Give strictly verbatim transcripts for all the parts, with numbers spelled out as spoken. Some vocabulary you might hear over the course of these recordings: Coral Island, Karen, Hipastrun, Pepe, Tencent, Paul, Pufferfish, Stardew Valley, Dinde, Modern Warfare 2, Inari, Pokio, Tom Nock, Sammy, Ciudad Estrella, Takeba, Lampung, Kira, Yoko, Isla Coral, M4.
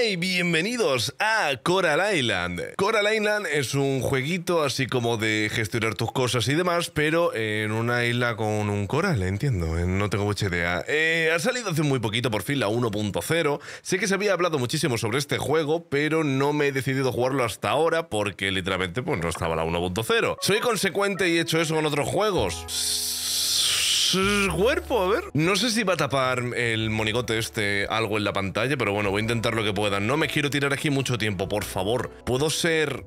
Hola y bienvenidos a Coral Island. Coral Island es un jueguito así como de gestionar tus cosas y demás, pero en una isla con un coral, entiendo, no tengo mucha idea. Eh, ha salido hace muy poquito por fin la uno punto cero. Sé que se había hablado muchísimo sobre este juego, pero no me he decidido jugarlo hasta ahora porque literalmente pues, no estaba la uno punto cero. Soy consecuente y he hecho eso con otros juegos. Cuerpo, a ver. No sé si va a tapar el monigote este algo en la pantalla, pero bueno, voy a intentar lo que pueda. No me quiero tirar aquí mucho tiempo, por favor. Puedo ser...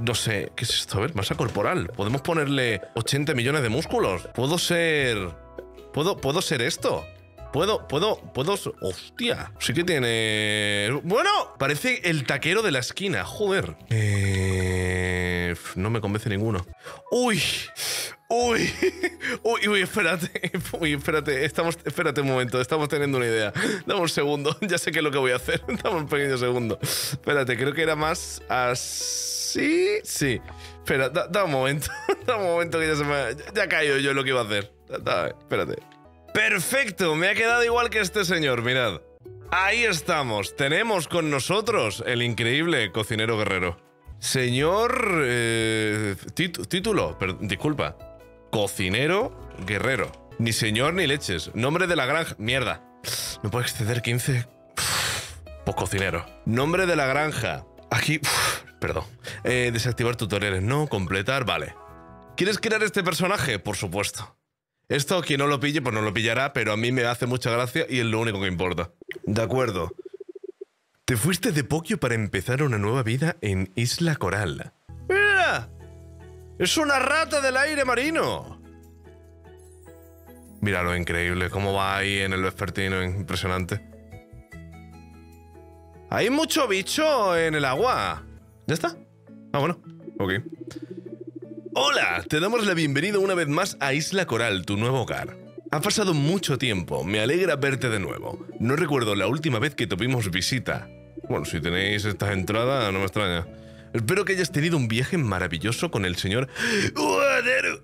no sé. ¿Qué es esto? A ver, masa corporal. Podemos ponerle ochenta millones de músculos. Puedo ser... Puedo, puedo ser esto. Puedo, puedo, puedo... Hostia. Sí que tiene... Bueno, parece el taquero de la esquina. Joder. Eh... No me convence ninguno. Uy... Uy, uy, uy, espérate, uy, espérate, estamos, espérate un momento, estamos teniendo una idea. Dame un segundo, ya sé qué es lo que voy a hacer, dame un pequeño segundo. Espérate, creo que era más así, sí. Espera, da, da un momento, da un momento que ya se me ha... Ya he caído yo lo que iba a hacer. Da, da, espérate. ¡Perfecto! Me ha quedado igual que este señor, mirad. Ahí estamos, tenemos con nosotros el increíble cocinero guerrero. Señor... Eh, tít, título, pero, disculpa. Cocinero guerrero. Ni señor ni leches. Nombre de la granja... Mierda. No puedo exceder quince... Pues cocinero. Nombre de la granja. Aquí... Perdón. Eh, desactivar tutoriales. No, completar. Vale. ¿Quieres crear este personaje? Por supuesto. Esto, quien no lo pille, pues no lo pillará, pero a mí me hace mucha gracia y es lo único que importa. De acuerdo. Te fuiste de Pokio para empezar una nueva vida en Isla Coral. ¡Mira! ¡Es una rata del aire marino! Mira lo increíble, cómo va ahí en el vespertino, impresionante. Hay mucho bicho en el agua. ¿Ya está? Ah, bueno. Ok. ¡Hola! Te damos la bienvenida una vez más a Isla Coral, tu nuevo hogar. Ha pasado mucho tiempo, me alegra verte de nuevo. No recuerdo la última vez que tuvimos visita. Bueno, si tenéis estas entradas, no me extraña. Espero que hayas tenido un viaje maravilloso con el señor...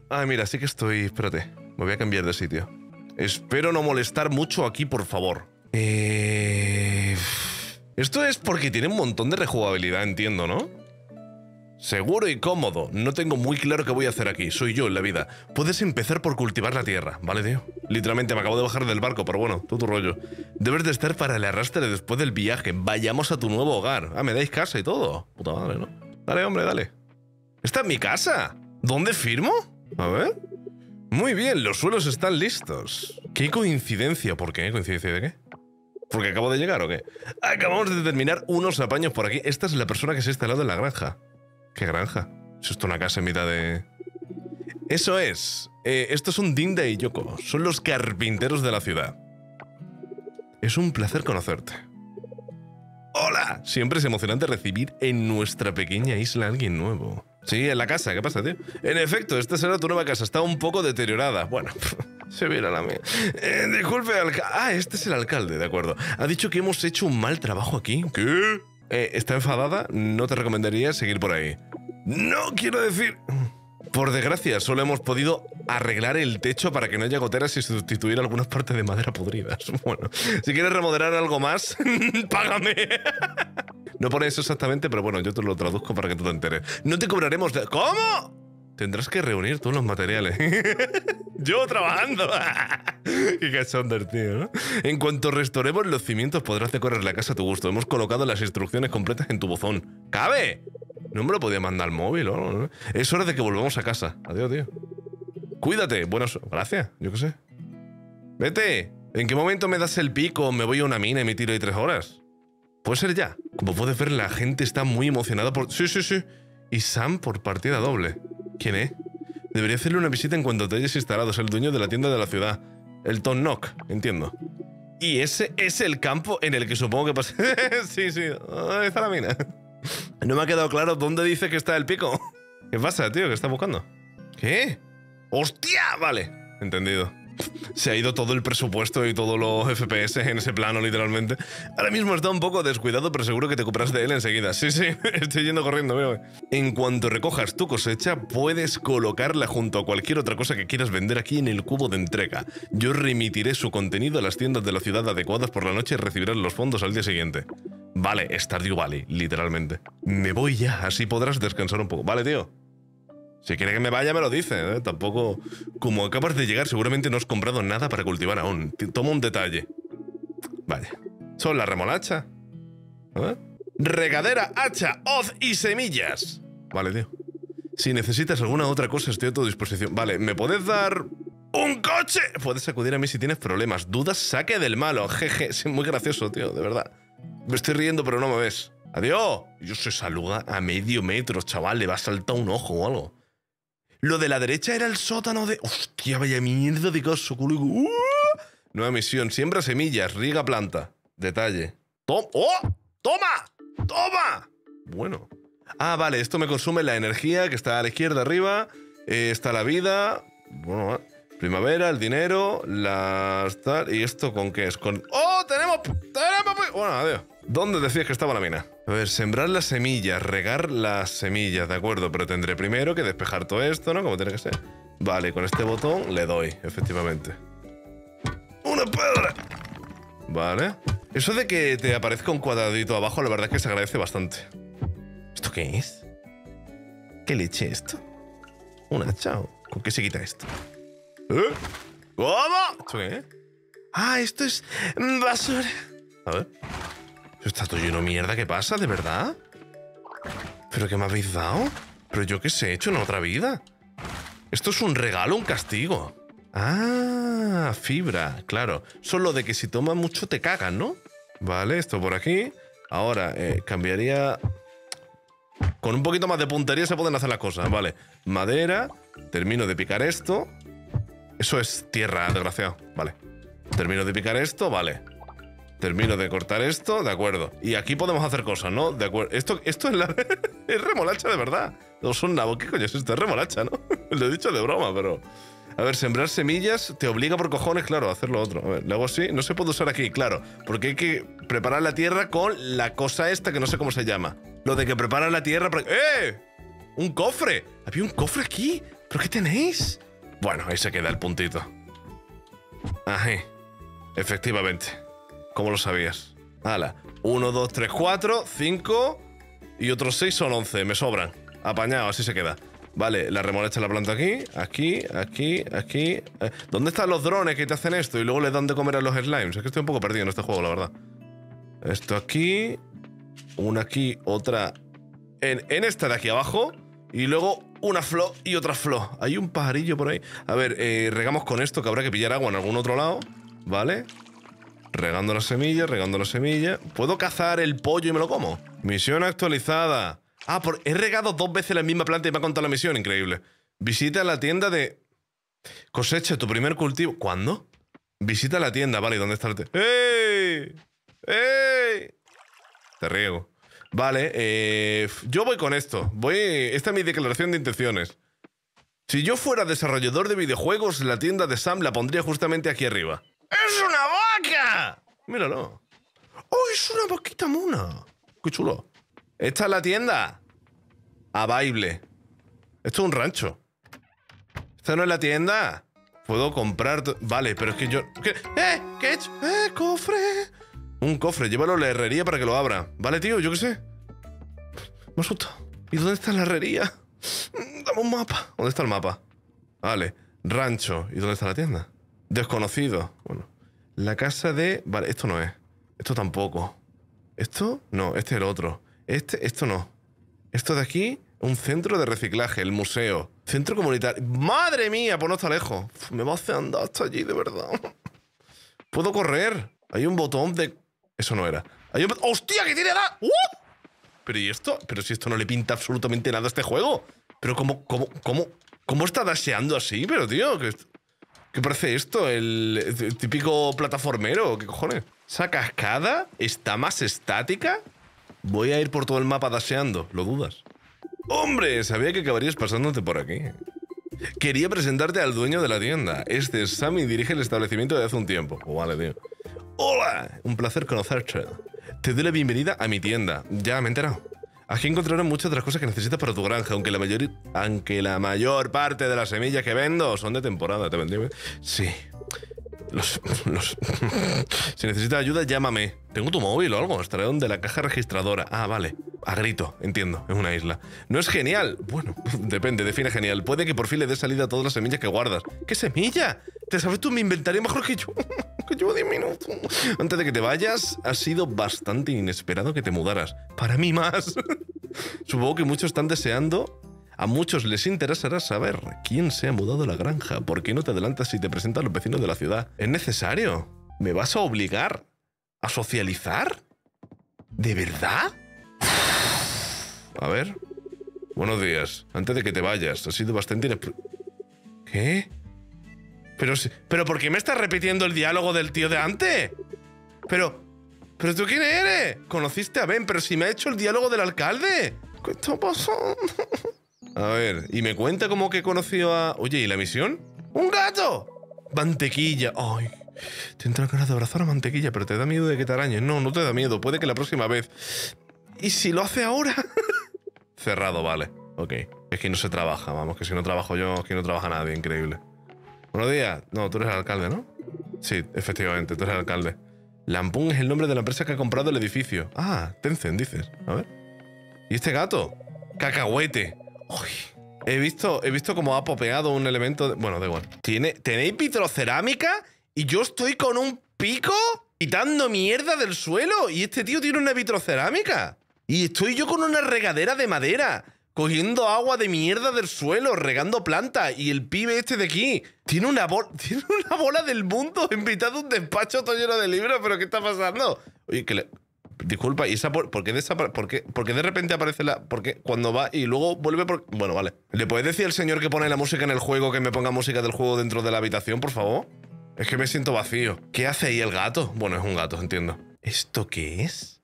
Ah, mira, sí que estoy... Espérate, me voy a cambiar de sitio. Espero no molestar mucho aquí, por favor. Eh... Esto es porque tiene un montón de rejugabilidad, entiendo, ¿no? Seguro y cómodo. No tengo muy claro qué voy a hacer aquí. Soy yo en la vida. Puedes empezar por cultivar la tierra, ¿vale, tío? Literalmente me acabo de bajar del barco, pero bueno, todo tu rollo. Debes de estar para el arrastre después del viaje. Vayamos a tu nuevo hogar. Ah, me dais casa y todo. Puta madre, ¿no? Dale, hombre, dale. ¡Esta es mi casa! ¿Dónde firmo? A ver. Muy bien, los suelos están listos. ¿Qué coincidencia? ¿Por qué? ¿Coincidencia de qué? ¿Porque acabo de llegar o qué? Acabamos de terminar unos apaños por aquí. Esta es la persona que se ha instalado en la granja. ¿Qué granja? ¿Es esto una casa en mitad de...? Eso es. Eh, estos son Dinde y Yoko. Son los carpinteros de la ciudad. Es un placer conocerte. ¡Hola! Siempre es emocionante recibir en nuestra pequeña isla a alguien nuevo. Sí, en la casa. ¿Qué pasa, tío? En efecto, esta será tu nueva casa. Está un poco deteriorada. Bueno... Se viera la mía. Eh, disculpe, alcalde. Ah, este es el alcalde, de acuerdo. Ha dicho que hemos hecho un mal trabajo aquí. ¿Qué? Eh, está enfadada, no te recomendaría seguir por ahí. No quiero decir... Por desgracia, solo hemos podido arreglar el techo para que no haya goteras y sustituir algunas partes de madera podridas. Bueno, si quieres remodelar algo más, págame. No pone eso exactamente, pero bueno, yo te lo traduzco para que tú te enteres. No te cobraremos de... ¿Cómo? Tendrás que reunir todos los materiales. Yo trabajando. Qué cachón del tío, ¿no? En cuanto restauremos los cimientos, podrás decorar la casa a tu gusto. Hemos colocado las instrucciones completas en tu buzón. ¡Cabe! No me lo podía mandar al móvil o algo, ¿no? Es hora de que volvamos a casa. Adiós, tío. Cuídate. Buenas... Gracias. Yo qué sé. Vete. ¿En qué momento me das el pico? Me voy a una mina y me tiro ahí tres horas. Puede ser ya. Como puedes ver, la gente está muy emocionada por... Sí, sí, sí. Y Sam por partida doble. ¿Quién es? Debería hacerle una visita en cuanto te hayas instalado. Es el dueño de la tienda de la ciudad. El Tom Nock, entiendo. Y ese es el campo en el que supongo que pasa... sí, sí. Ahí está la mina. No me ha quedado claro dónde dice que está el pico. ¿Qué pasa, tío? ¿Qué estás buscando? ¿Qué? ¡Hostia! Vale. Entendido. Se ha ido todo el presupuesto y todos los F P S en ese plano, literalmente. Ahora mismo está un poco descuidado, pero seguro que te ocuparás de él enseguida. Sí, sí, estoy yendo corriendo, mira. En cuanto recojas tu cosecha, puedes colocarla junto a cualquier otra cosa que quieras vender aquí en el cubo de entrega. Yo remitiré su contenido a las tiendas de la ciudad adecuadas por la noche y recibirás los fondos al día siguiente. Vale, Stardew Valley, literalmente. Me voy ya, así podrás descansar un poco. Vale, tío. Si quiere que me vaya, me lo dice, ¿eh? Tampoco... Como acabas de llegar, seguramente no has comprado nada para cultivar aún. Toma un detalle. Vaya. Son la remolacha. ¿Eh? Regadera, hacha, hoz y semillas. Vale, tío. Si necesitas alguna otra cosa, estoy a tu disposición. Vale, ¿me puedes dar un coche? Puedes acudir a mí si tienes problemas, dudas, saque del malo. Jeje, es muy gracioso, tío, de verdad. Me estoy riendo, pero no me ves. ¡Adiós! Yo se saluda a medio metro, chaval. Le va a saltar un ojo o algo. Lo de la derecha era el sótano de... ¡Hostia, vaya mierda de caso! ¡Uh! Nueva misión. Siembra semillas, riega planta. Detalle. ¡Tom! ¡Oh! ¡Toma! ¡Toma! Bueno. Ah, vale. Esto me consume la energía que está a la izquierda arriba. Eh, está la vida. Bueno, eh. Primavera, el dinero, las... Tal. ¿Y esto con qué es? Con... ¡Oh! ¡Tenemos... ¡Tenemos! Bueno, adiós. ¿Dónde decías que estaba la mina? A ver, sembrar las semillas, regar las semillas, de acuerdo, pero tendré primero que despejar todo esto, ¿no? Como tiene que ser. Vale, con este botón le doy, efectivamente. ¡Una piedra! Vale. Eso de que te aparezca un cuadradito abajo, la verdad es que se agradece bastante. ¿Esto qué es? ¿Qué leche esto? Una chao. ¿Con qué se quita esto? ¿Eh? ¿Cómo? ¿Esto qué es? Ah, esto es basura. A ver... Está todo lleno de mierda, ¿qué pasa? ¿De verdad? ¿Pero qué me habéis dado? ¿Pero yo qué sé he hecho en otra vida? Esto es un regalo, un castigo. Ah, fibra, claro. Solo de que si tomas mucho te cagan, ¿no? Vale, esto por aquí. Ahora, eh, cambiaría... Con un poquito más de puntería se pueden hacer las cosas, vale. Madera, termino de picar esto. Eso es tierra, desgraciado. Vale. Termino de picar esto, vale. Termino de cortar esto, de acuerdo. Y aquí podemos hacer cosas, ¿no? De acuerdo. Esto, esto es la... es remolacha de verdad. No son nabos. ¿Qué coño es esto? Es remolacha, ¿no? Lo he dicho de broma, pero... A ver, sembrar semillas te obliga por cojones, claro, a hacer lo otro. A ver, le hago así. No se puede usar aquí, claro. Porque hay que preparar la tierra con la cosa esta que no sé cómo se llama. Lo de que prepara la tierra... Para... ¡Eh! ¡Un cofre! Había un cofre aquí. ¿Pero qué tenéis? Bueno, ahí se queda el puntito. Ajá. Efectivamente. ¿Cómo lo sabías? Hala. uno, dos, tres, cuatro, cinco. Y otros seis son once. Me sobran. Apañado, así se queda. Vale, la remolacha la planta aquí. Aquí, aquí, aquí. ¿Dónde están los drones que te hacen esto? Y luego les dan de comer a los slimes. Es que estoy un poco perdido en este juego, la verdad. Esto aquí. Una aquí, otra. En, en esta de aquí abajo. Y luego una flor y otra flor. Hay un pajarillo por ahí. A ver, eh, regamos con esto que habrá que pillar agua en algún otro lado. Vale. Regando las semillas, regando las semillas. ¿Puedo cazar el pollo y me lo como? Misión actualizada. Ah, por... he regado dos veces la misma planta y me ha contado la misión. Increíble. Visita la tienda de... Cosecha tu primer cultivo. ¿Cuándo? Visita la tienda. Vale, ¿dónde está el té? ¡Ey! ¡Ey! Te riego. Vale, eh... yo voy con esto. Voy... Esta es mi declaración de intenciones. Si yo fuera desarrollador de videojuegos, la tienda de Sam la pondría justamente aquí arriba. ¡Es una vaca! Míralo. ¡Oh, es una vaquita mona! ¡Qué chulo! Esta es la tienda. A baile. Esto es un rancho. Esta no es la tienda. Puedo comprar... Vale, pero es que yo... ¿Qué? ¡Eh! ¿Qué he hecho? ¡Eh! ¡Cofre! Un cofre. Llévalo a la herrería para que lo abra. Vale, tío, yo qué sé. Me asusta. ¿Y dónde está la herrería? Dame un mapa. ¿Dónde está el mapa? Vale. Rancho. ¿Y dónde está la tienda? Desconocido. Bueno. La casa de... Vale, esto no es. Esto tampoco. ¿Esto? No, este es el otro. Este, esto no. Esto de aquí, un centro de reciclaje, el museo. Centro comunitario. ¡Madre mía! Pues no está lejos. Uf, me va a hacer andar hasta allí, de verdad. Puedo correr. Hay un botón de... Eso no era. Hay un... ¡Hostia, que tiene edad! ¡Uh! Pero ¿y esto? Pero si esto no le pinta absolutamente nada a este juego. Pero ¿cómo, cómo, cómo, cómo está dasheando así? Pero, tío, que... ¿Qué parece esto? El, el típico plataformero. ¿Qué cojones? Esa cascada está más estática. Voy a ir por todo el mapa daseando. ¿Lo dudas? ¡Hombre! Sabía que acabarías pasándote por aquí. Quería presentarte al dueño de la tienda. Este es Sammy, dirige el establecimiento desde hace un tiempo. Oh, vale, tío. ¡Hola! Un placer conocerte. Te doy la bienvenida a mi tienda. Ya, me he enterado. Aquí encontrarás muchas de las cosas que necesitas para tu granja, aunque la mayor, aunque la mayor parte de las semillas que vendo son de temporada. ¿Te vendí? Sí. Los, los... Si necesitas ayuda, llámame. Tengo tu móvil o algo. Estaré donde la caja registradora. Ah, vale. A grito. Entiendo. Es una isla. ¿No es genial? Bueno, depende. Define genial. Puede que por fin le dé salida a todas las semillas que guardas. ¿Qué semilla? ¿Te sabes tú mi inventario mejor que yo? Que llevo diez minutos. Antes de que te vayas, ha sido bastante inesperado que te mudaras. Para mí más. Supongo que muchos están deseando... A muchos les interesará saber quién se ha mudado a la granja. ¿Por qué no te adelantas si te presentan los vecinos de la ciudad? ¿Es necesario? ¿Me vas a obligar a socializar? ¿De verdad? A ver. Buenos días. Antes de que te vayas, ha sido bastante inespr... ¿Qué? Pero, ¿Pero por qué me estás repitiendo el diálogo del tío de antes? Pero... ¿Pero tú quién eres? Conociste a Ben, pero si me ha hecho el diálogo del alcalde. ¿Qué está pasando? A ver, y me cuenta como que conoció a... Oye, ¿y la misión? ¡Un gato! Mantequilla. Ay, te entra ganas de abrazar a Mantequilla, pero te da miedo de que te arañes. No, no te da miedo. Puede que la próxima vez. ¿Y si lo hace ahora? Cerrado, vale. Ok. Es que no se trabaja, vamos, que si no trabajo yo, es que no trabaja nadie. Increíble. Buenos días. No, tú eres el alcalde, ¿no? Sí, efectivamente, tú eres el alcalde. Lampung es el nombre de la empresa que ha comprado el edificio. Ah, Tencent, dices. A ver. ¿Y este gato? Cacahuete. Uy, he visto, he visto como ha popeado un elemento... De... Bueno, da igual. ¿Tiene, ¿Tenéis vitrocerámica? ¿Y yo estoy con un pico quitando mierda del suelo? Y este tío tiene una vitrocerámica. Y estoy yo con una regadera de madera, cogiendo agua de mierda del suelo, regando plantas. Y el pibe este de aquí tiene una, bol tiene una bola del mundo invitado a un despacho todo lleno de libros. ¿Pero qué está pasando? Oye, que le... Disculpa, ¿y esa por, por, qué por, qué, ¿por qué de repente aparece la...? Porque cuando va y luego vuelve por... Bueno, vale. ¿Le puedes decir al señor que pone la música en el juego que me ponga música del juego dentro de la habitación, por favor? Es que me siento vacío. ¿Qué hace ahí el gato? Bueno, es un gato, entiendo. ¿Esto qué es?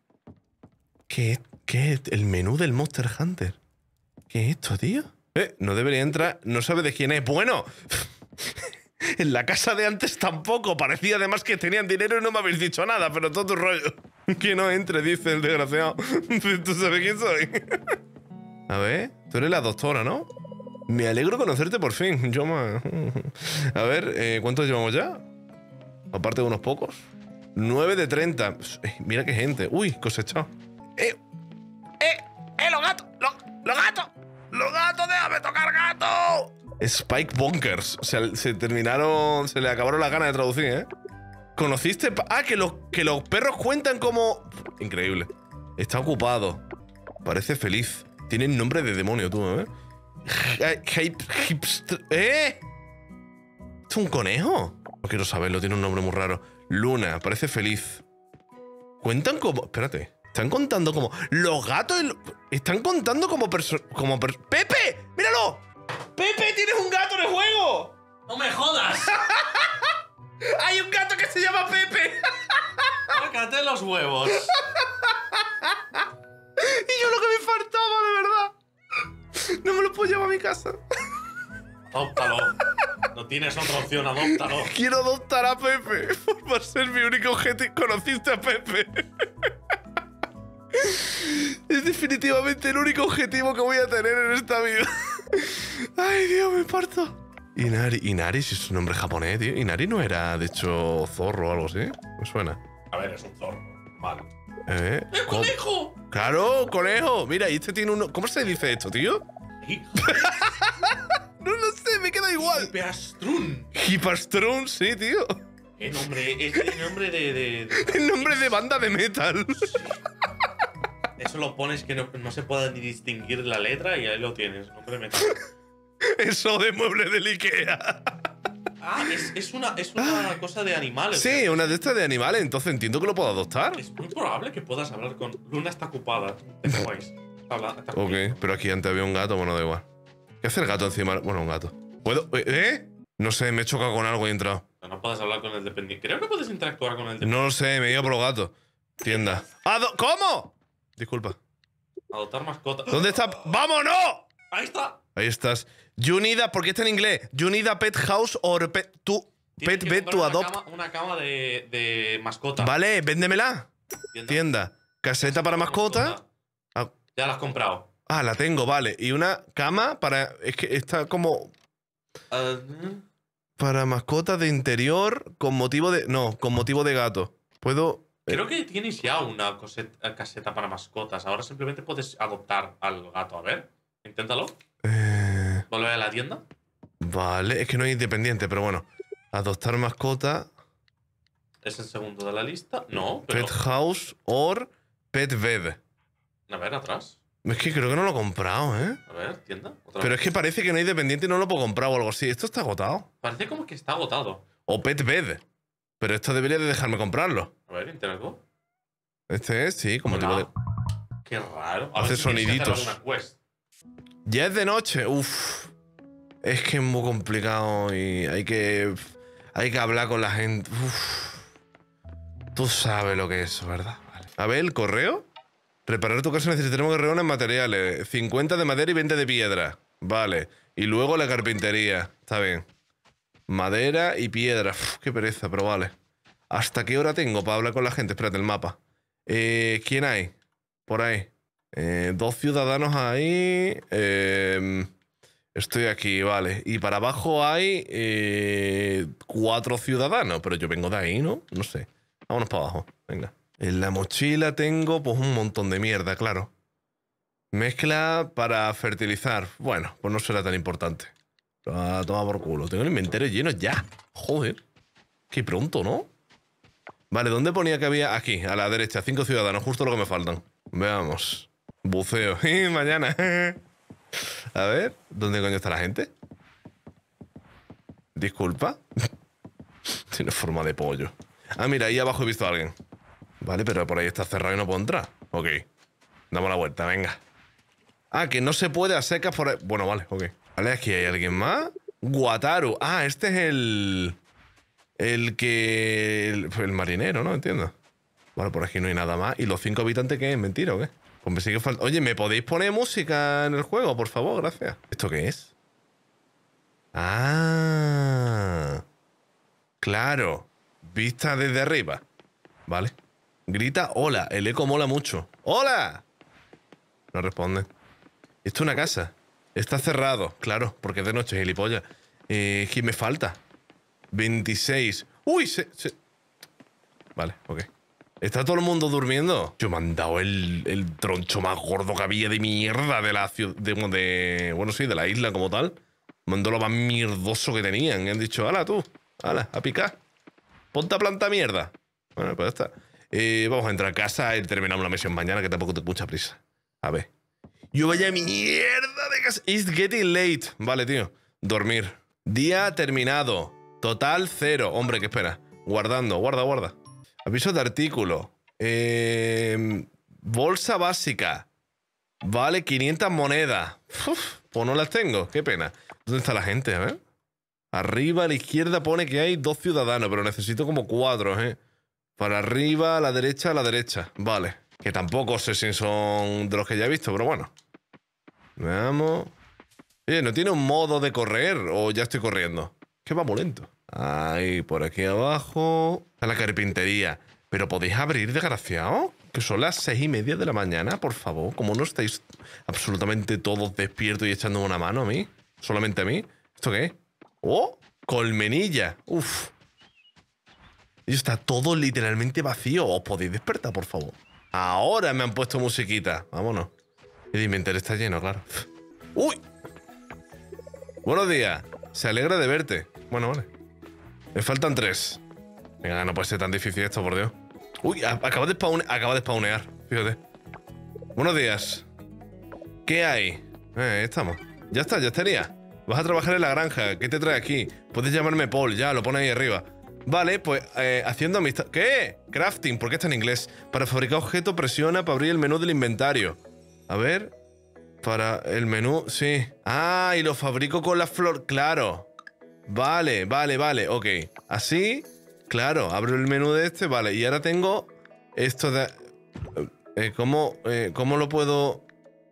¿Qué es? ¿Qué es? ¿El menú del Monster Hunter? ¿Qué es esto, tío? Eh, no debería entrar... No sabe de quién es. ¡Bueno! En la casa de antes tampoco. Parecía además que tenían dinero y no me habéis dicho nada, pero todo tu rollo. Que no entre, dice el desgraciado. ¿Tú sabes quién soy? A ver, tú eres la doctora, ¿no? Me alegro conocerte por fin. Yo más... A ver, eh, ¿cuántos llevamos ya? Aparte de unos pocos. nueve de treinta. Mira qué gente. Uy, cosechado. ¡Eh! ¡Eh! ¡Eh, los gatos! ¡Los, los gatos! ¡Los gatos! ¡Déjame tocar gato! Spike Bonkers. Se, se terminaron... Se le acabaron las ganas de traducir, ¿eh? ¿Conociste? Ah, que los, que los perros cuentan como... Increíble. Está ocupado. Parece feliz. Tienen nombre de demonio, tú, ¿eh? ¿Eh? ¿Es un conejo? No quiero saberlo, tiene un nombre muy raro. Luna, parece feliz. Cuentan como... Espérate. Están contando como... Los gatos... El... Están contando como personas... Como per... ¡Pepe! ¡Míralo! ¡Pepe, tienes un gato en el juego! ¡No me jodas! ¡Hay un gato que se llama Pepe! ¡Cállate los huevos! Y yo lo que me faltaba, de verdad. No me lo puedo llevar a mi casa. Adóptalo. No tienes otra opción, adóptalo. Quiero adoptar a Pepe. Va a ser mi único objeto. Conociste a Pepe. Es definitivamente el único objetivo que voy a tener en esta vida. Ay, Dios, me parto. Inari, Inari, si es un nombre japonés, tío. Inari no era, de hecho, zorro o algo así. Me suena. A ver, es un zorro. Vale. ¿Eh? ¡Es conejo! ¡Claro, conejo! Mira, y este tiene uno... ¿Cómo se dice esto, tío? No lo sé, me queda igual. Hipastrun. Hipastrun, sí, tío. El nombre, es el nombre de... de, de... El nombre de banda de metal. Eso lo pones que no, no se pueda ni distinguir la letra y ahí lo tienes, nombre de metal. Eso de mueble del Ikea. Ah, es, es una, es una ah. cosa de animales. Sí, ¿verdad? Una de estas de animales, entonces entiendo que lo puedo adoptar. Es muy probable que puedas hablar con... Luna está ocupada. Habla, está ok, bien. Pero aquí antes había un gato, bueno, da igual. ¿Qué hace el gato encima? Bueno, un gato. ¿Puedo? ¿Eh? No sé, me he chocado con algo y he entrado. No, no puedes hablar con el dependiente. Creo que puedes interactuar con el dependiente. No lo sé, me he ido por los gatos. Tienda. Ado ¿Cómo? Disculpa. Adoptar mascota. ¿Dónde está? ¡Vámonos! Ahí está. Ahí estás. You need a... Porque está en inglés. You need a pet house or pet... Tu, pet bed to adopt. Cama, una cama de, de mascota. Vale, véndemela. Tienda. Tienda. Caseta para mascota. mascota. Ah. Ya la has comprado. Ah, la tengo, vale. Y una cama para... Es que está como... Uh, para mascota de interior con motivo de... No, con motivo de gato. Puedo... Creo que tienes ya una coseta, caseta para mascotas. Ahora simplemente puedes adoptar al gato. A ver, inténtalo. Eh... Volver a la tienda. Vale, es que no es independiente, pero bueno. Adoptar mascota... ¿Es el segundo de la lista? No, pero... Pet house or pet bed. A ver, atrás. Es que creo que no lo he comprado, ¿eh? A ver, tienda. Otra pero vez. Es que parece que no hay dependiente y no lo puedo comprar o algo así. Esto está agotado. Parece como que está agotado. O pet bed. Pero esto debería de dejarme comprarlo. A ver, interactúo. Este es, sí, como tipo de... Qué raro. A hace soniditos. Ya es de noche. Uf. Es que es muy complicado y hay que... Hay que hablar con la gente. Uf. Tú sabes lo que es eso, ¿verdad? Vale. A ver, el correo. Reparar tu casa necesitaremos que reúnan materiales. cincuenta de madera y veinte de piedra. Vale. Y luego la carpintería. Está bien. Madera y piedra. Uf, qué pereza, pero vale. ¿Hasta qué hora tengo para hablar con la gente? Espérate, el mapa. Eh, ¿Quién hay? Por ahí. Eh, dos ciudadanos ahí. Eh, estoy aquí, vale. Y para abajo hay eh, cuatro ciudadanos. Pero yo vengo de ahí, ¿no? No sé. Vámonos para abajo. Venga. En la mochila tengo pues un montón de mierda, claro. Mezcla para fertilizar. Bueno, pues no será tan importante. Ah, toma por culo. Tengo el inventario lleno ya. Joder. Qué pronto, ¿no? Vale, ¿dónde ponía que había? Aquí, a la derecha. Cinco ciudadanos, justo lo que me faltan. Veamos. Buceo. Mañana. A ver, ¿dónde coño está la gente? Disculpa. Tiene forma de pollo. Ah, mira, ahí abajo he visto a alguien. Vale, pero por ahí está cerrado y no puedo entrar. Ok. Damos la vuelta, venga. Ah, que no se puede a secas por ahí. Bueno, vale, ok. Vale, aquí hay alguien más. Guataru. Ah, este es el... El que... El, el marinero, ¿no? Entiendo. Bueno, por aquí no hay nada más. ¿Y los cinco habitantes qué es? ¿Mentira o qué? Pues me sigue faltando... Oye, ¿me podéis poner música en el juego? Por favor, gracias. ¿Esto qué es? Ah... Claro. Vista desde arriba. Vale. Grita hola. El eco mola mucho. ¡Hola! No responde. Esto es una casa. Está cerrado. Claro, porque es de noche, gilipollas. Eh, ¿Quién me falta? veintiséis. ¡Uy! Se, se... Vale, ok. ¿Está todo el mundo durmiendo? Yo me han dado el, el troncho más gordo que había de mierda de la ciudad... De, de, bueno, sí, de la isla como tal. Me han dado lo más mierdoso que tenían. Y han dicho, ¡hala, tú! ¡Hala, a picar! ¡Ponte a planta mierda! Bueno, pues ya está. Eh, vamos a entrar a casa y terminamos la misión mañana, que tampoco tengo mucha prisa. A ver. Yo vaya mierda de casa. It's getting late. Vale, tío. Dormir. Día terminado. Total cero. Hombre, ¿qué espera? Guardando. Guarda, guarda. Aviso de artículo. Eh, bolsa básica. Vale, quinientas monedas. Uf, pues no las tengo. Qué pena. ¿Dónde está la gente? A ver. Arriba a la izquierda pone que hay dos ciudadanos, pero necesito como cuatro, ¿eh? Para arriba, a la derecha, a la derecha. Vale. Que tampoco sé si son de los que ya he visto, pero bueno. Veamos. Oye, ¿no tiene un modo de correr o ya estoy corriendo? Que va muy lento. Ahí, por aquí abajo. Está la carpintería. ¿Pero podéis abrir, desgraciado? Que son las seis y media de la mañana, por favor. Como no estáis absolutamente todos despiertos y echándome una mano a mí. Solamente a mí. ¿Esto qué es? ¡Oh! Colmenilla. Uf. Y está todo literalmente vacío. Os podéis despertar, por favor. Ahora me han puesto musiquita. Vámonos. El inventario está lleno, claro. ¡Uy! Buenos días. Se alegra de verte. Bueno, vale. Me faltan tres. Venga, no puede ser tan difícil esto, por Dios. ¡Uy! Acaba de spawnear. Acaba de spawnear. Fíjate. Buenos días. ¿Qué hay? Eh, ahí estamos. Ya está, ya estaría. Vas a trabajar en la granja. ¿Qué te trae aquí? Puedes llamarme Paul. Ya, lo pone ahí arriba. Vale, pues eh, haciendo amistad... ¿Qué? Crafting, ¿por qué está en inglés? Para fabricar objetos presiona para abrir el menú del inventario. A ver... Para el menú... Sí. Ah, y lo fabrico con la flor... Claro. Vale, vale, vale. Ok. Así... Claro, abro el menú de este. Vale, y ahora tengo... Esto de... Eh, ¿Cómo... Eh, ¿Cómo lo puedo...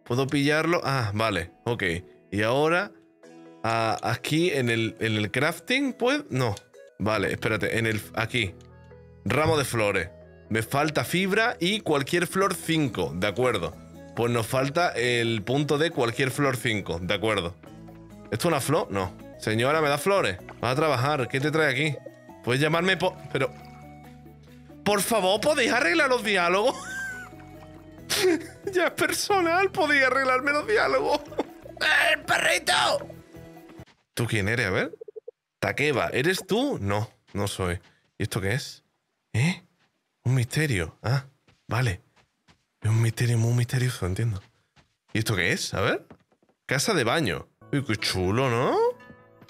¿Puedo pillarlo? Ah, vale. Ok. Y ahora... Ah, aquí en el, en el crafting, pues... No. Vale, espérate, en el... Aquí. Ramo de flores. Me falta fibra y cualquier flor cinco. De acuerdo. Pues nos falta el punto de cualquier flor cinco. De acuerdo. ¿Esto es una flor? No. Señora, ¿me das flores? Vas a trabajar. ¿Qué te trae aquí? Puedes llamarme po... Pero... Por favor, ¿podéis arreglar los diálogos? Ya es personal. ¿Podéis arreglarme los diálogos? ¡El perrito! ¿Tú quién eres? A ver. Takeba, ¿eres tú? No, no soy. ¿Y esto qué es? ¿Eh? Un misterio. Ah, vale. Es un misterio muy misterioso, entiendo. ¿Y esto qué es? A ver. Casa de baño. Uy, qué chulo, ¿no?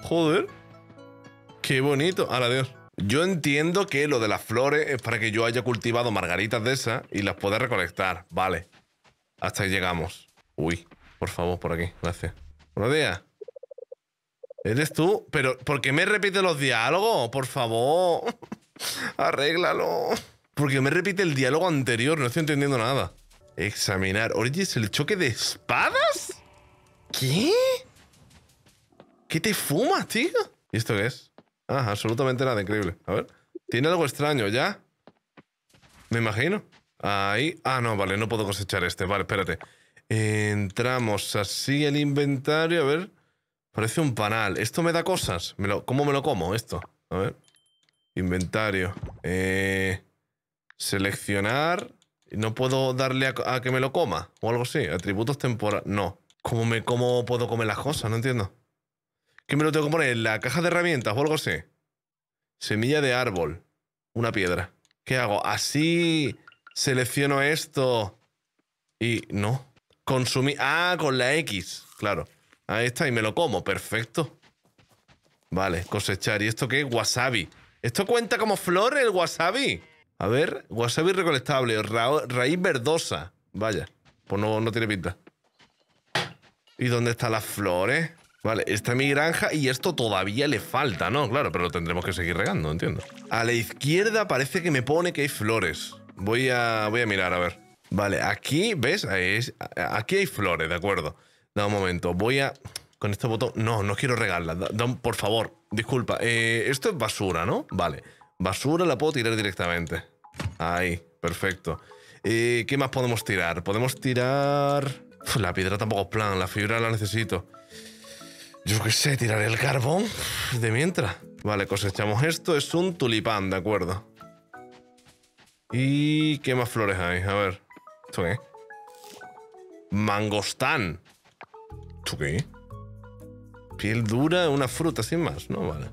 Joder. Qué bonito. ¡Hala, Dios! Yo entiendo que lo de las flores es para que yo haya cultivado margaritas de esas y las pueda recolectar. Vale. Hasta ahí llegamos. Uy, por favor, por aquí. Gracias. Buenos días. ¿Eres tú? Pero, ¿por qué me repite los diálogos? Por favor. Arréglalo. Porque me repite el diálogo anterior. No estoy entendiendo nada. Examinar. Oye, ¿es el choque de espadas? ¿Qué? ¿Qué te fumas, tío? ¿Y esto qué es? Ah, absolutamente nada, increíble. A ver. Tiene algo extraño, ¿ya? Me imagino. Ahí. Ah, no, vale, no puedo cosechar este. Vale, espérate. Entramos así el inventario. A ver. Parece un panal. ¿Esto me da cosas? ¿Me lo... ¿Cómo me lo como esto? A ver. Inventario. Eh... Seleccionar. No puedo darle a, a que me lo coma. O algo así. Atributos temporales. No. ¿Cómo, me, ¿Cómo puedo comer las cosas? No entiendo. ¿Qué me lo tengo que poner? ¿La caja de herramientas o algo así? Semilla de árbol. Una piedra. ¿Qué hago? Así selecciono esto. Y no. Consumí. Ah, con la X. Claro. Ahí está. Y me lo como. Perfecto. Vale. Cosechar. ¿Y esto qué? Wasabi. ¿Esto cuenta como flor el wasabi? A ver. Wasabi recolectable. Ra raíz verdosa. Vaya. Pues no, no tiene pinta. ¿Y dónde están las flores? Vale, está mi granja y esto todavía le falta, ¿no? Claro, pero lo tendremos que seguir regando, entiendo. A la izquierda parece que me pone que hay flores. Voy a, voy a mirar, a ver. Vale, aquí, ¿ves? Es, aquí hay flores, de acuerdo. Da un momento, voy a... Con este botón... No, no quiero regarlas, da, da un, por favor. Disculpa, eh, esto es basura, ¿no? Vale, basura la puedo tirar directamente. Ahí, perfecto. Eh, ¿qué más podemos tirar? Podemos tirar... Uf, la piedra tampoco es plan, la fibra la necesito. Yo qué sé, tiraré el carbón de mientras. Vale, cosechamos esto. Es un tulipán, de acuerdo. ¿Y qué más flores hay? A ver. ¿Esto qué? Mangostán. ¿Esto qué? Piel dura, una fruta, sin más. No, vale.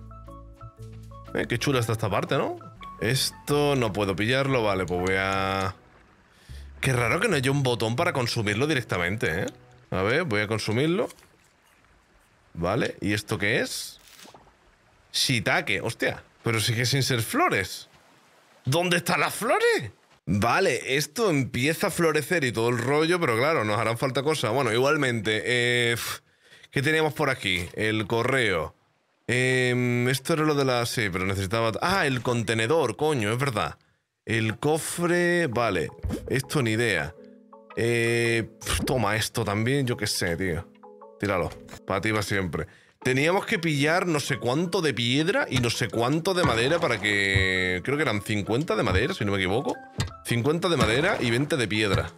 Eh, qué chula está esta parte, ¿no? Esto no puedo pillarlo. Vale, pues voy a... Qué raro que no haya un botón para consumirlo directamente, ¿eh? A ver, voy a consumirlo. Vale, ¿y esto qué es? Shiitake, hostia. Pero sigue sin ser flores. ¿Dónde están las flores? Vale, esto empieza a florecer y todo el rollo, pero claro, nos harán falta cosas. Bueno, igualmente, eh, ¿qué teníamos por aquí? El correo. Eh, esto era lo de la... Sí, pero necesitaba... Ah, el contenedor, coño, es verdad. El cofre... Vale, esto ni idea. Eh, toma esto también, yo qué sé, tío. Tíralo. Para ti va siempre. Teníamos que pillar no sé cuánto de piedra y no sé cuánto de madera para que... Creo que eran cincuenta de madera, si no me equivoco. cincuenta de madera y veinte de piedra.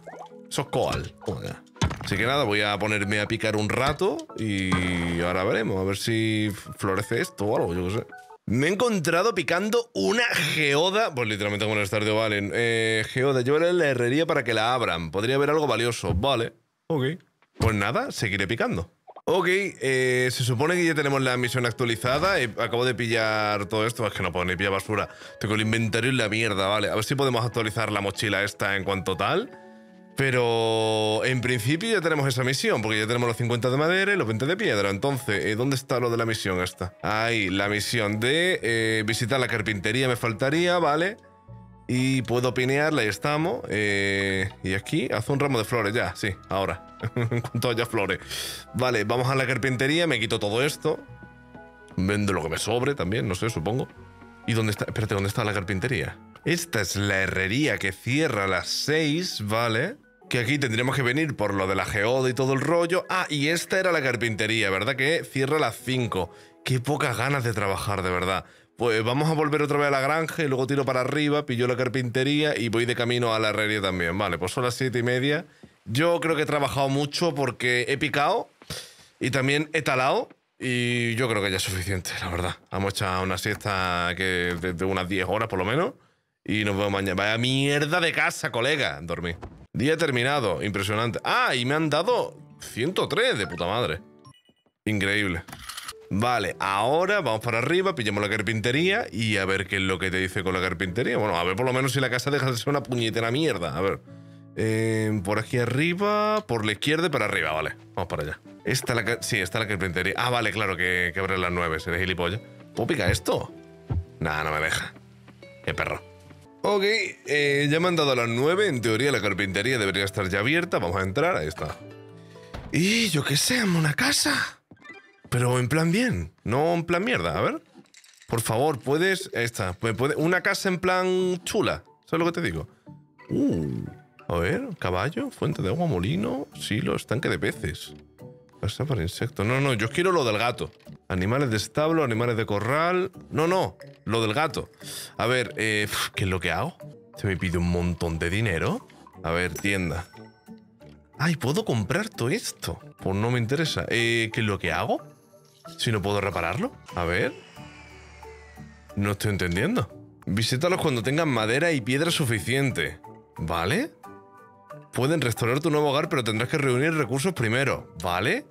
Eso es coal. Oiga. Así que nada, voy a ponerme a picar un rato y ahora veremos. A ver si florece esto o algo, yo qué sé. Me he encontrado picando una geoda. Pues literalmente con el Stardew Valley. Eh, geoda, llévala en la herrería para que la abran. Podría haber algo valioso. Vale. Ok. Pues nada, seguiré picando. Ok, eh, se supone que ya tenemos la misión actualizada. Eh, acabo de pillar todo esto. Es que no puedo ni pillar basura. Tengo el inventario en la mierda, vale. A ver si podemos actualizar la mochila esta en cuanto tal. Pero en principio ya tenemos esa misión, porque ya tenemos los cincuenta de madera y los veinte de piedra. Entonces, eh, ¿dónde está lo de la misión esta? Ahí, la misión de eh, visitar la carpintería me faltaría, vale. Y puedo pinearla, ahí estamos. Eh, y aquí, haz un ramo de flores ya, sí, ahora. En cuanto haya flores. Vale, vamos a la carpintería, me quito todo esto. Vendo lo que me sobre también, no sé, supongo. ¿Y dónde está? Espérate, ¿dónde está la carpintería? Esta es la herrería que cierra a las seis, vale. Que aquí tendríamos que venir por lo de la geoda y todo el rollo. Ah, y esta era la carpintería, ¿verdad? Que cierra a las cinco. Qué pocas ganas de trabajar, de verdad. Pues vamos a volver otra vez a la granja y luego tiro para arriba, pillo la carpintería y voy de camino a la herrería también. Vale, pues son las siete y media. Yo creo que he trabajado mucho porque he picado y también he talado Y yo creo que ya es suficiente, la verdad. Hemos echado una siesta que de, de unas diez horas por lo menos. Y nos vemos mañana. Vaya mierda de casa, colega. Dormí. Día terminado. Impresionante. Ah, y me han dado ciento tres de puta madre. Increíble. Vale, ahora vamos para arriba, pillamos la carpintería y a ver qué es lo que te dice con la carpintería. Bueno, a ver por lo menos si la casa deja de ser una puñetera mierda. A ver. Eh, por aquí arriba, por la izquierda y para arriba, vale. Vamos para allá. Esta la, sí, está la carpintería. Ah, vale, claro, que, que abre las nueve. Seré gilipollas. ¿Puedo picar esto? Nah, no me deja. Qué perro. Ok, eh, ya me han dado a las nueve. En teoría la carpintería debería estar ya abierta. Vamos a entrar, ahí está. Y yo qué sé, una casa. Pero en plan bien, no en plan mierda. A ver. Por favor, puedes... Esta, puede, una casa en plan chula. ¿Sabes lo que te digo? Uh... A ver, caballo, fuente de agua, molino, silo, estanque de peces. Casa para insectos. No, no, yo quiero lo del gato. Animales de establo, animales de corral. No, no, lo del gato. A ver, eh, ¿qué es lo que hago? Se me pide un montón de dinero. A ver, tienda. Ay, ¿puedo comprar todo esto? Pues no me interesa. Eh, ¿qué es lo que hago? Si no puedo repararlo. A ver. No estoy entendiendo. Visítalos cuando tengan madera y piedra suficiente. ¿Vale? Pueden restaurar tu nuevo hogar, pero tendrás que reunir recursos primero, ¿vale?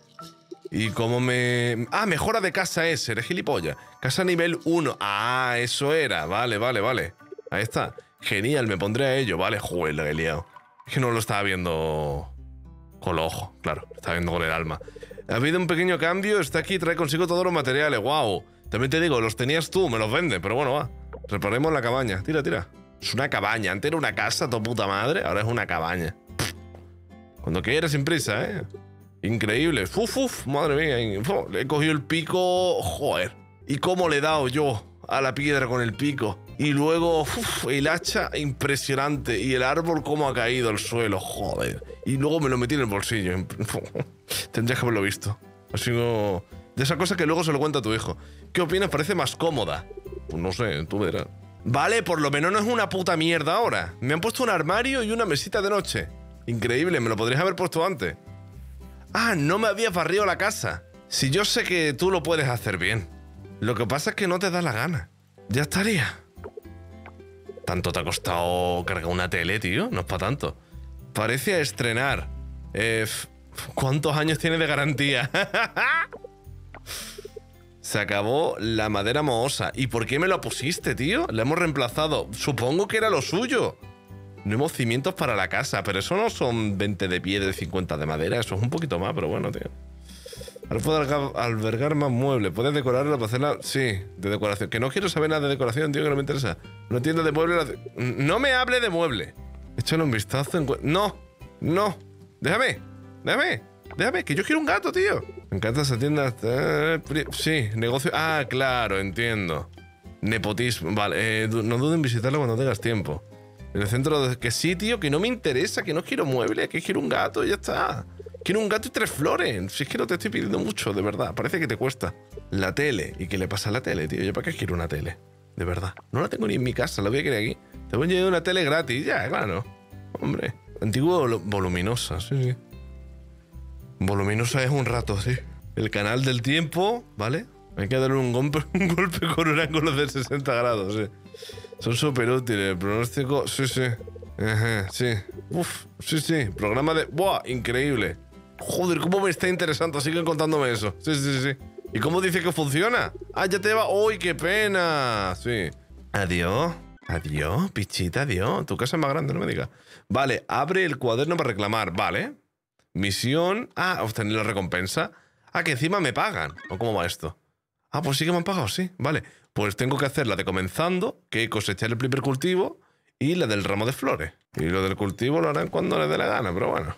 Y cómo me... Ah, mejora de casa es, eres gilipollas. Casa nivel uno. Ah, eso era. Vale, vale, vale. Ahí está. Genial, me pondré a ello. Vale, joder, la he liado. Es que no lo estaba viendo con los ojos, claro. Lo estaba viendo con el alma. Ha habido un pequeño cambio. Está aquí, trae consigo todos los materiales. Wow. También te digo, los tenías tú, me los vendes, pero bueno, va. Reparemos la cabaña. Tira, tira. Es una cabaña. Antes era una casa, toda puta madre. Ahora es una cabaña. Cuando quieras, sin prisa, ¿eh? Increíble. Uf, uf, madre mía. Uf, le he cogido el pico... Joder. ¿Y cómo le he dado yo a la piedra con el pico? Y luego, uf, el hacha, impresionante. Y el árbol, cómo ha caído al suelo. Joder. Y luego me lo metí en el bolsillo. Tendrías que haberlo visto. Así como... De esa cosa que luego se lo cuenta a tu hijo. ¿Qué opinas? Parece más cómoda. Pues no sé, tú verás. Vale, por lo menos no es una puta mierda ahora. Me han puesto un armario y una mesita de noche. Increíble, me lo podrías haber puesto antes. Ah, no me habías barrido la casa. Si yo sé que tú lo puedes hacer bien. Lo que pasa es que no te da la gana. Ya estaría. Tanto te ha costado cargar una tele, tío. No es para tanto. Parece a estrenar. Eh, ¿Cuántos años tiene de garantía? Se acabó la madera mohosa. ¿Y por qué me lo pusiste, tío? La hemos reemplazado. Supongo que era lo suyo. Nuevos cimientos para la casa, pero eso no son veinte de piedra y cincuenta de madera. Eso es un poquito más, pero bueno, tío. Ahora puedo albergar más muebles. Puedes decorarlo para hacerla... Sí, de decoración. Que no quiero saber nada de decoración, tío, que no me interesa. No tienda de muebles... No me hable de muebles. Échale un vistazo en... No, no. Déjame, déjame, déjame, que yo quiero un gato, tío. Me encanta esa tienda... Sí, negocio... Ah, claro, entiendo. Nepotismo. Vale, eh, no duden en visitarlo cuando tengas tiempo. En el centro de... Que sí, tío, que no me interesa, que no quiero muebles, que quiero un gato y ya está. Quiero un gato y tres flores. Si es que no te estoy pidiendo mucho, de verdad. Parece que te cuesta. La tele. ¿Y qué le pasa a la tele, tío? ¿Yo para qué quiero una tele? De verdad. No la tengo ni en mi casa, la voy a querer aquí. Te voy a llevar una tele gratis, ya, claro. Hombre. Antigua voluminosa, sí, sí. Voluminosa es un rato, sí. El canal del tiempo, ¿vale? Hay que darle un golpe, un golpe con un ángulo de sesenta grados, sí. Son súper útiles. Pronóstico... Sí, sí. Ajá, sí. Uf, sí, sí. Programa de... ¡Buah! Increíble. Joder, cómo me está interesante. Siguen contándome eso. Sí, sí, sí. ¿Y cómo dice que funciona? ¡Ah, ya te va! ¡Uy, qué pena! Sí. Adiós. Adiós, pichita, adiós. Tu casa es más grande, no me digas. Vale, abre el cuaderno para reclamar. Vale. Misión... Ah, obtener la recompensa. Ah, que encima me pagan. ¿O cómo va esto? Ah, pues sí que me han pagado, sí. Vale. Pues tengo que hacer la de comenzando, que cosechar el primer cultivo, y la del ramo de flores. Y lo del cultivo lo harán cuando les dé la gana, pero bueno.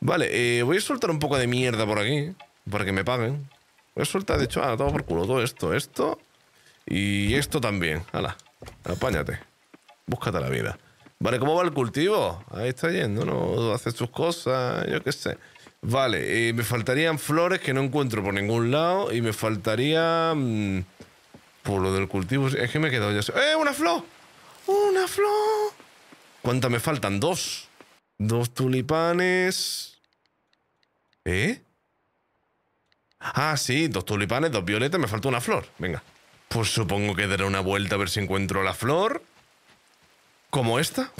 Vale, eh, voy a soltar un poco de mierda por aquí, para que me paguen. Voy a soltar, de hecho, ah, todo por culo, todo esto, esto, y esto también. Hala, apáñate. Búscate la vida. Vale, ¿cómo va el cultivo? Ahí está yendo, ¿no? Hace sus cosas, yo qué sé. Vale, eh, me faltarían flores que no encuentro por ningún lado, y me faltaría... Mmm, por lo del cultivo, es que me he quedado ya... ¡Eh, una flor! ¡Una flor! ¿Cuántas me faltan? Dos. Dos tulipanes... ¿Eh? Ah, sí, dos tulipanes, dos violetas, me falta una flor. Venga. Pues supongo que daré una vuelta a ver si encuentro la flor. ¿Como esta?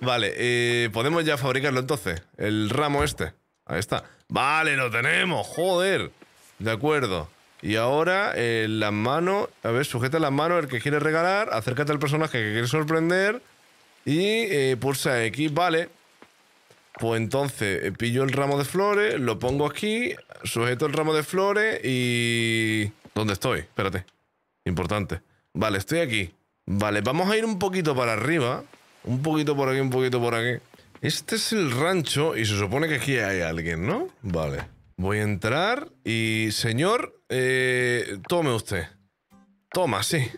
Vale, eh, ¿podemos ya fabricarlo entonces? El ramo este. Ahí está. Vale, lo tenemos, joder. De acuerdo. Y ahora, eh, las manos... A ver, sujeta las manos el que quiere regalar. Acércate al personaje que quiere sorprender. Y eh, pulsa X, vale. Pues entonces, eh, pillo el ramo de flores, lo pongo aquí, sujeto el ramo de flores y... ¿Dónde estoy? Espérate. Importante. Vale, estoy aquí. Vale, vamos a ir un poquito para arriba. Un poquito por aquí, un poquito por aquí. Este es el rancho y se supone que aquí hay alguien, ¿no? Vale. Voy a entrar y... Señor, eh, tome usted. Toma, sí.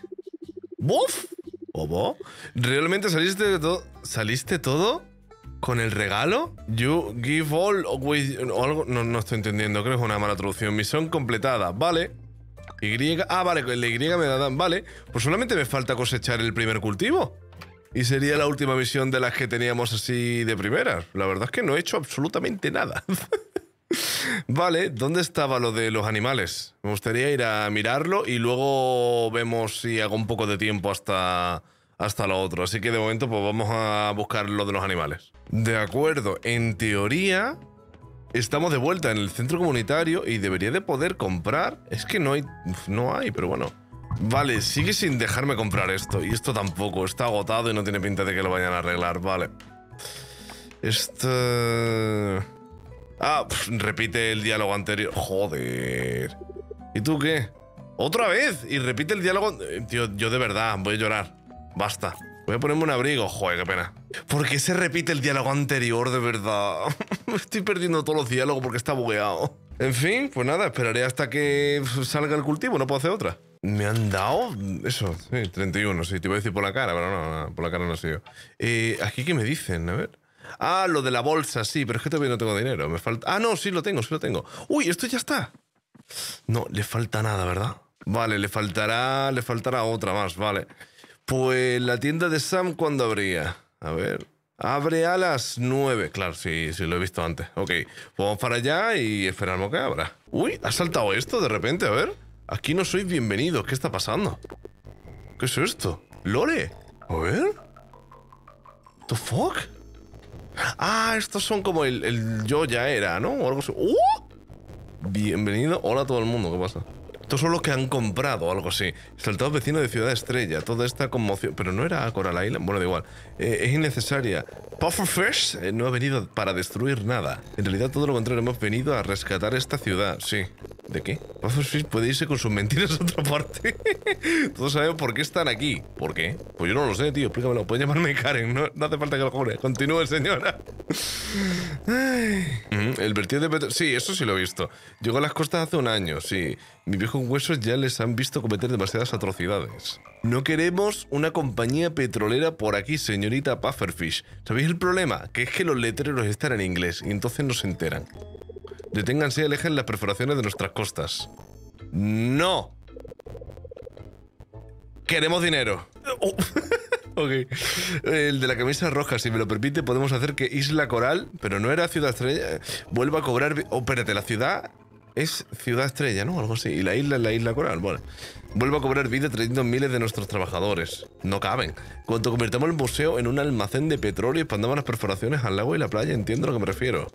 ¡Buf! ¿O vos? ¿Realmente saliste de todo? ¿Saliste todo? ¿Con el regalo? You give all... With, o algo, no, no estoy entendiendo. Creo que es una mala traducción. Misión completada. Vale. Y... Ah, vale. La Y me la dan. Vale. Pues solamente me falta cosechar el primer cultivo. Y sería la última misión de las que teníamos así de primeras. La verdad es que no he hecho absolutamente nada. Vale. ¿Dónde estaba lo de los animales? Me gustaría ir a mirarlo y luego vemos si hago un poco de tiempo hasta... hasta lo otro. Así que de momento pues vamos a buscar lo de los animales. De acuerdo. En teoría, estamos de vuelta en el centro comunitario y debería de poder comprar... Es que no hay... No hay, pero bueno. Vale, sigue sin dejarme comprar esto. Y esto tampoco. Está agotado y no tiene pinta de que lo vayan a arreglar. Vale. Esto... Ah, pff, repite el diálogo anterior. Joder. ¿Y tú qué? ¡Otra vez! Y repite el diálogo... Tío, yo de verdad voy a llorar. Basta. Voy a ponerme un abrigo. Joder, qué pena. ¿Por qué se repite el diálogo anterior, de verdad? Me estoy perdiendo todos los diálogos porque está bugueado. En fin, pues nada, esperaré hasta que salga el cultivo. No puedo hacer otra. Me han dado... Eso, sí, treinta y uno. Sí, te iba a decir por la cara, pero no, no por la cara no sé yo. Eh, ¿Aquí qué me dicen? A ver... Ah, lo de la bolsa, sí, pero es que todavía no tengo dinero. Me falta... Ah, no, sí lo tengo, sí lo tengo. Uy, esto ya está. No, le falta nada, ¿verdad? Vale, le faltará... Le faltará otra más, vale. Pues la tienda de Sam, ¿cuándo abría? A ver... Abre a las nueve. Claro, sí, sí, lo he visto antes. Ok, vamos para allá y esperamos que abra. Uy, ¿ha saltado esto de repente? A ver... Aquí no sois bienvenidos. ¿Qué está pasando? ¿Qué es esto? ¿Lore? A ver... ¿What the fuck? Ah, estos son como el, el yo ya era, ¿no? O algo así. ¡Uh! Bienvenido. Hola a todo el mundo. ¿Qué pasa? Estos son los que han comprado o algo así. Saltados vecinos de Ciudad Estrella. Toda esta conmoción... Pero no era Coral Island. Bueno, da igual. Eh, es innecesaria. Pufferfish eh, no ha venido para destruir nada. En realidad, todo lo contrario. Hemos venido a rescatar esta ciudad. Sí. ¿De qué? Pufferfish puede irse con sus mentiras a otra parte. Todos sabemos por qué están aquí. ¿Por qué? Pues yo no lo sé, tío. Explícamelo. Puedes llamarme Karen. No, no hace falta que lo jure. Continúe, señora. El vertido de Pepe... Sí, eso sí lo he visto. Llegó a las costas hace un año. Sí. Mis viejos huesos ya les han visto cometer demasiadas atrocidades. No queremos una compañía petrolera por aquí, señorita Pufferfish. ¿Sabéis el problema? Que es que los letreros están en inglés y entonces no se enteran. Deténganse y alejen las perforaciones de nuestras costas. ¡No! ¡Queremos dinero! Oh. Ok. El de la camisa roja, si me lo permite, podemos hacer que Isla Coral, pero no era Ciudad Estrella, vuelva a cobrar... Oh, espérate, la ciudad... Es Ciudad Estrella, ¿no? Algo así. Y la isla es la Isla Coral. Bueno. Vuelvo a cobrar vida trayendo miles de nuestros trabajadores. No caben. Cuando convertamos el museo en un almacén de petróleo y expandamos las perforaciones al lago y la playa, entiendo a lo que me refiero.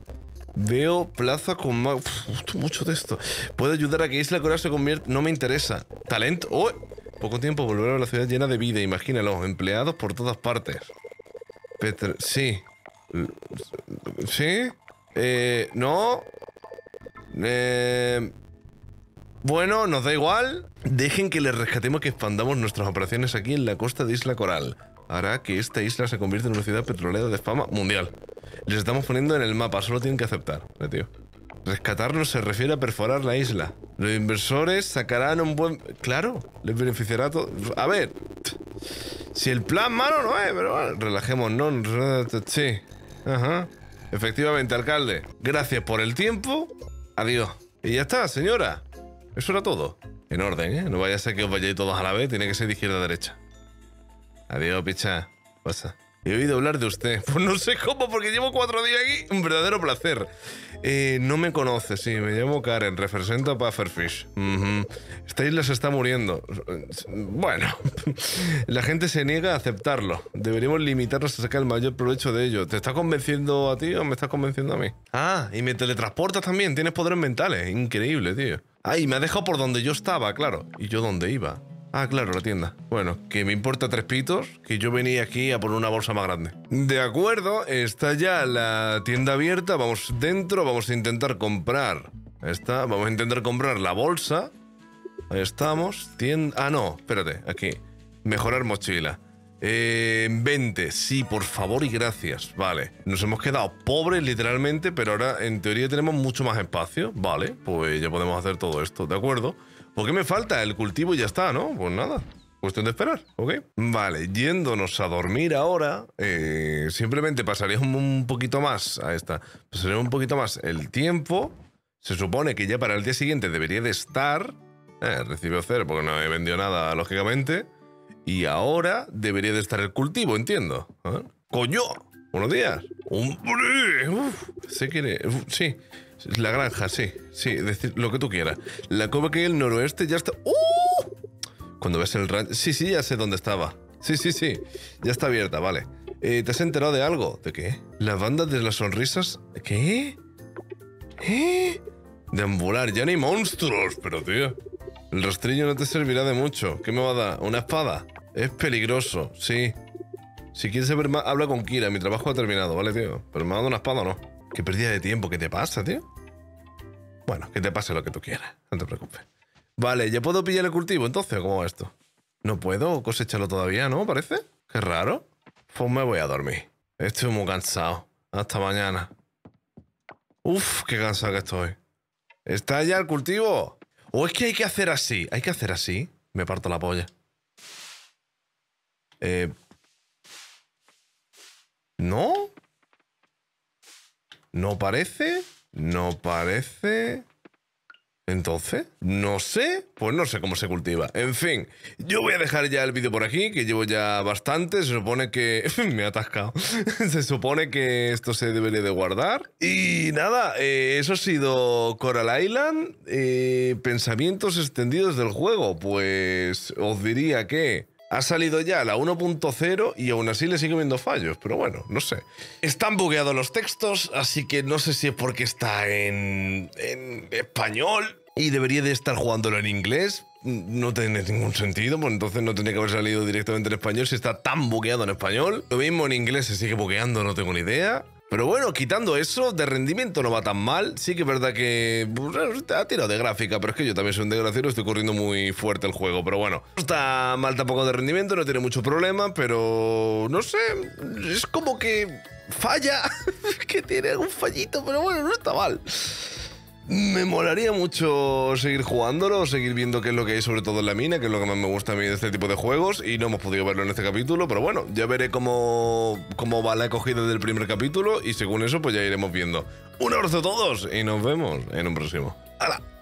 Veo plaza con más... Uf, mucho de esto. Puedo ayudar a que Isla Coral se convierta... No me interesa. Talento. Oh. Poco tiempo volver a la ciudad llena de vida, imagínalo. Empleados por todas partes. Petro... Sí. ¿Sí? Eh... No... Eh, bueno, nos da igual. Dejen que les rescatemos que expandamos nuestras operaciones aquí en la costa de Isla Coral. Hará que esta isla se convierta en una ciudad petrolera de fama mundial. Les estamos poniendo en el mapa, solo tienen que aceptar, eh, tío. Rescatarnos se refiere a perforar la isla. Los inversores sacarán un buen... Claro, les beneficiará todo. A ver, si el plan malo no es, pero bueno, relajemos, ¿no? Sí, ajá. Efectivamente, alcalde. Gracias por el tiempo. Adiós. Y ya está, señora. Eso era todo. En orden, ¿eh? No vaya a ser que os vayáis todos a la vez. Tiene que ser de izquierda a derecha. Adiós, picha. Pasa. He oído hablar de usted. Pues no sé cómo, porque llevo cuatro días aquí. Un verdadero placer. Eh, no me conoce, sí. Me llamo Karen. Represento a Pufferfish. Uh-huh. Esta isla se está muriendo. Bueno, la gente se niega a aceptarlo. Deberíamos limitarnos a sacar el mayor provecho de ello. ¿Te está convenciendo a ti o me estás convenciendo a mí? Ah, y me teletransportas también. Tienes poderes mentales. Increíble, tío. Ay, ah, me ha dejado por donde yo estaba, claro. ¿Y yo dónde iba? Ah, claro, la tienda. Bueno, que me importa tres pitos, que yo venía aquí a por una bolsa más grande. De acuerdo, está ya la tienda abierta. Vamos dentro, vamos a intentar comprar. Ahí está, vamos a intentar comprar la bolsa. Ahí estamos. Tienda... Ah, no, espérate, aquí. Mejorar mochila. Eh, veinte, sí, por favor y gracias. Vale, nos hemos quedado pobres literalmente, pero ahora en teoría tenemos mucho más espacio. Vale, pues ya podemos hacer todo esto, ¿de acuerdo? ¿Por qué me falta? El cultivo y ya está, ¿no? Pues nada, cuestión de esperar, ¿ok? Vale, yéndonos a dormir ahora, eh, simplemente pasaríamos un poquito más, ahí está, pasaríamos un poquito más el tiempo, se supone que ya para el día siguiente debería de estar, eh, recibió cero porque no he vendido nada, lógicamente, y ahora debería de estar el cultivo, entiendo. ¿Eh? ¡Coño! ¡Buenos días! ¡Hombre! Uf, ¿se quiere? Uf, sí. La granja, sí, sí, decir lo que tú quieras. La cueva que hay en el noroeste ya está... ¡Uh! Cuando ves el rancho... Sí, sí, ya sé dónde estaba. Sí, sí, sí, ya está abierta, vale. Eh, ¿Te has enterado de algo? ¿De qué? Las bandas de las sonrisas... ¿Qué? ¿Eh? Deambular, ya no hay monstruos, pero tío... El rastrillo no te servirá de mucho. ¿Qué me va a dar? ¿Una espada? Es peligroso, sí. Si quieres saber más, habla con Kira. Mi trabajo ha terminado, ¿vale, tío? Pero me ha dado una espada o no. Qué pérdida de tiempo, ¿qué te pasa, tío? Bueno, que te pase lo que tú quieras, no te preocupes. Vale, ¿ya puedo pillar el cultivo entonces? ¿Cómo va esto? No puedo cosecharlo todavía, ¿no? ¿Parece? Qué raro. Pues me voy a dormir. Estoy muy cansado. Hasta mañana. Uf, qué cansado que estoy. ¿Está ya el cultivo? ¿O es que hay que hacer así? ¿Hay que hacer así? Me parto la polla. Eh... ¿No? ¿No parece? ¿No parece? ¿Entonces? No sé. Pues no sé cómo se cultiva. En fin, yo voy a dejar ya el vídeo por aquí, que llevo ya bastante. Se supone que... Me he atascado. Se supone que esto se debería de guardar. Y nada, eh, eso ha sido Coral Island. Eh, pensamientos extendidos del juego. Pues os diría que... Ha salido ya la uno punto cero y aún así le sigue viendo fallos, pero bueno, no sé. Están bugueados los textos, así que no sé si es porque está en, en español y debería de estar jugándolo en inglés. No tiene ningún sentido, pues entonces no tendría que haber salido directamente en español si está tan bugueado en español. Lo mismo en inglés se sigue bugueando, no tengo ni idea. Pero bueno, quitando eso, de rendimiento no va tan mal. Sí que es verdad que ha tirado de gráfica, pero es que yo también soy un desgraciado, estoy corriendo muy fuerte el juego. Pero bueno, no está mal tampoco de rendimiento, no tiene mucho problema, pero no sé, es como que falla, que tiene algún fallito, pero bueno, no está mal. Me molaría mucho seguir jugándolo, seguir viendo qué es lo que hay sobre todo en la mina, que es lo que más me gusta a mí de este tipo de juegos, y no hemos podido verlo en este capítulo, pero bueno, ya veré cómo, cómo va la acogida del primer capítulo, y según eso pues ya iremos viendo. Un abrazo a todos y nos vemos en un próximo. ¡Hala!